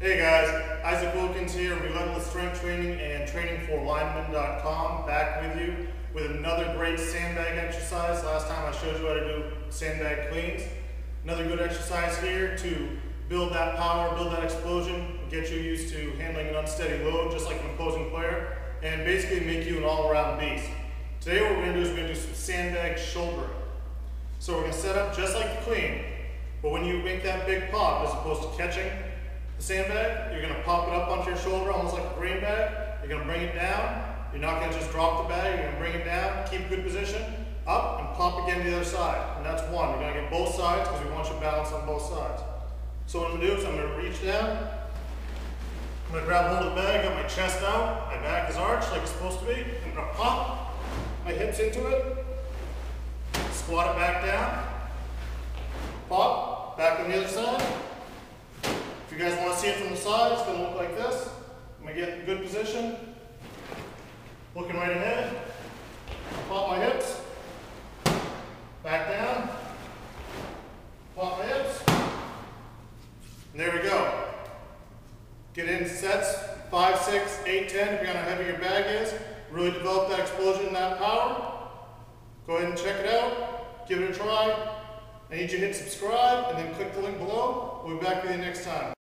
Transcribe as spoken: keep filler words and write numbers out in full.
Hey guys, Isaac Wilkins here, Relentless Strength Training and Training For Lineman dot com, back with you with another great sandbag exercise. Last time I showed you how to do sandbag cleans. Another good exercise here to build that power, build that explosion, get you used to handling an unsteady load just like an opposing player, and basically make you an all-around beast. Today what we're going to do is we're going to do some sandbag shouldering. So we're going to set up just like the clean, but when you make that big pop, as opposed to catching the sandbag, you're going to pop it up onto your shoulder, almost like a grain bag. You're going to bring it down. You're not going to just drop the bag. You're going to bring it down, keep good position, up, and pop again to the other side. And that's one. You're going to get both sides because we want you to balance on both sides. So what I'm going to do is I'm going to reach down. I'm going to grab hold of the bag, got my chest out. My back is arched like it's supposed to be. I'm going to pop my hips into it. Squat it back down. Pop. Back on the other side. If you guys want to see it from the side, it's going to look like this. I'm going to get in good position. Looking right ahead. Pop my hips. Back down. Pop my hips. And there we go. Get in sets, five, six, eight, ten, depending on how heavy your bag is. Really develop that explosion and that power. Go ahead and check it out. Give it a try. I need you to hit subscribe and then click the link below. We'll be back with you next time.